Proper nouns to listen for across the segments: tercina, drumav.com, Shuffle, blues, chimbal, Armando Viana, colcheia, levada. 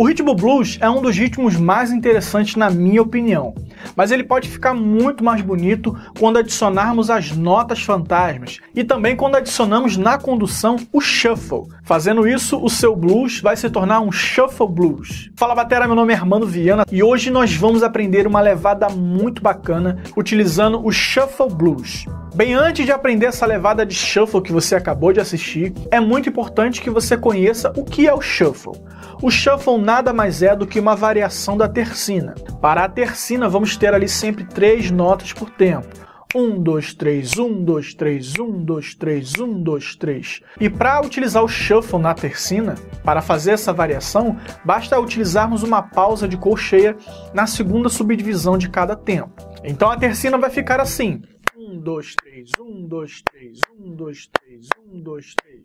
O ritmo blues é um dos ritmos mais interessantes na minha opinião, mas ele pode ficar muito mais bonito quando adicionarmos as notas fantasmas e também quando adicionamos na condução o shuffle. Fazendo isso, o seu blues vai se tornar um shuffle blues. Fala batera, meu nome é Armando Viana e hoje nós vamos aprender uma levada muito bacana utilizando o shuffle blues. Bem, antes de aprender essa levada de shuffle que você acabou de assistir, é muito importante que você conheça o que é o shuffle. O shuffle nada mais é do que uma variação da tercina. Para a tercina, vamos ter ali sempre 3 notas por tempo. 1, 2, 3, 1, 2, 3, 1, 2, 3, 1, 2, 3. E para utilizar o shuffle na tercina, para fazer essa variação, basta utilizarmos uma pausa de colcheia na segunda subdivisão de cada tempo. Então a tercina vai ficar assim. 1, 2, 3, 1, 2, 3, 1, 2, 3, 1, 2, 3.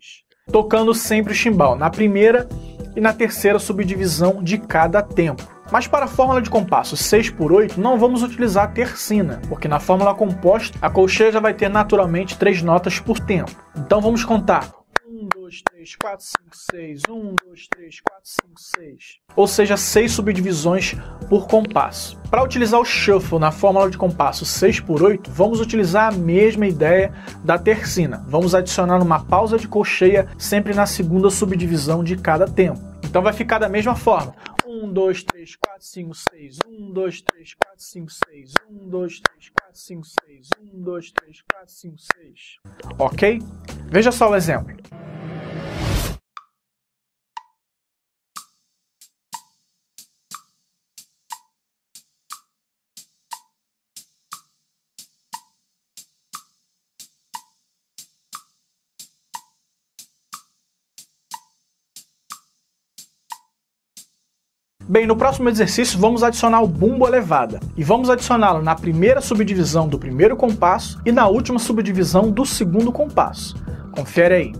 Tocando sempre o chimbal na primeira e na terceira subdivisão de cada tempo. Mas para a fórmula de compasso 6/8 não vamos utilizar a tercina, porque na fórmula composta a colcheia já vai ter naturalmente 3 notas por tempo. Então vamos contar. 1, 2, 3, 4, 5, 6, 1, 2, 3, 4, 5, 6. Ou seja, 6 subdivisões por compasso. Para utilizar o shuffle na fórmula de compasso 6/8, vamos utilizar a mesma ideia da tercina. Vamos adicionar uma pausa de colcheia sempre na segunda subdivisão de cada tempo. Então vai ficar da mesma forma. 1, 2, 3, 4, 5, 6, 1, 2, 3, 4, 5, 6, 1, 2, 3, 4, 5, 6, 1, 2, 3, 4, 5, 6. Ok? Veja só o exemplo. Bem, no próximo exercício vamos adicionar o bumbo à levada e vamos adicioná-lo na primeira subdivisão do primeiro compasso e na última subdivisão do segundo compasso. Confere aí.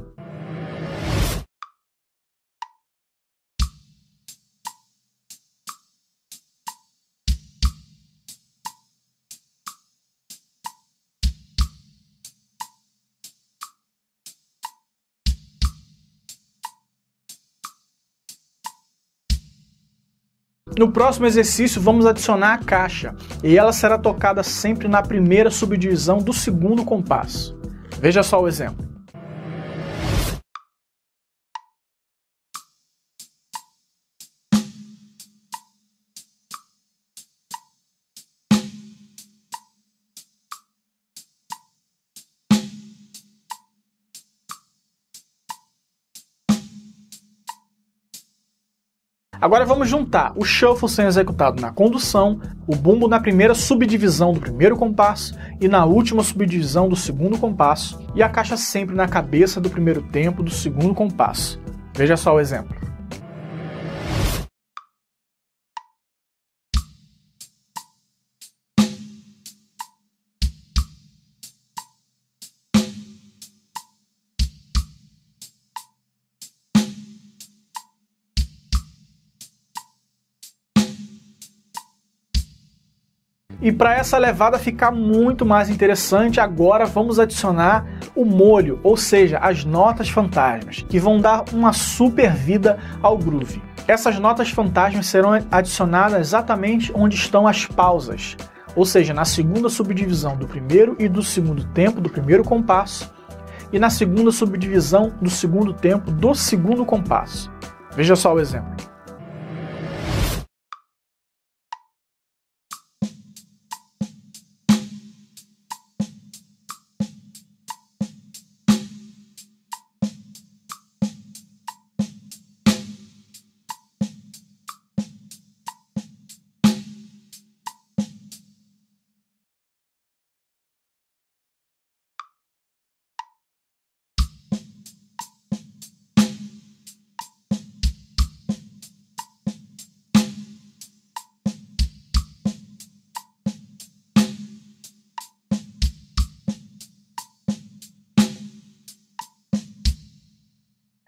No próximo exercício vamos adicionar a caixa e ela será tocada sempre na primeira subdivisão do segundo compasso. Veja só o exemplo. Agora vamos juntar o shuffle sendo executado na condução, o bumbo na primeira subdivisão do primeiro compasso e na última subdivisão do segundo compasso e a caixa sempre na cabeça do primeiro tempo do segundo compasso. Veja só o exemplo. E para essa levada ficar muito mais interessante, agora vamos adicionar o molho, ou seja, as notas fantasmas, que vão dar uma super vida ao groove. Essas notas fantasmas serão adicionadas exatamente onde estão as pausas, ou seja, na segunda subdivisão do primeiro e do segundo tempo do primeiro compasso e na segunda subdivisão do segundo tempo do segundo compasso. Veja só o exemplo.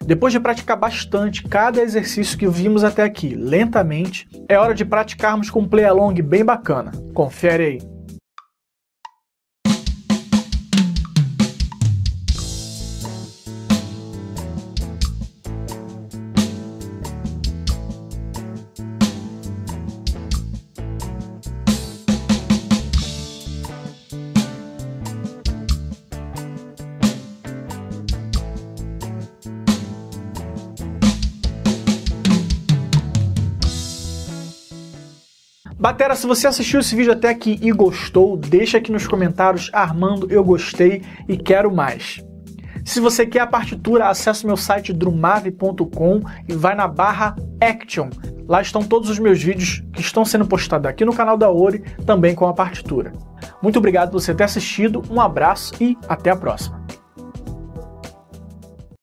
Depois de praticar bastante cada exercício que vimos até aqui lentamente, é hora de praticarmos com um play-along bem bacana. Confere aí. Batera, se você assistiu esse vídeo até aqui e gostou, deixa aqui nos comentários: Armando, eu gostei e quero mais. Se você quer a partitura, acessa o meu site drumav.com e vai na barra Action. Lá estão todos os meus vídeos que estão sendo postados aqui no canal da Ori, também com a partitura. Muito obrigado por você ter assistido, um abraço e até a próxima.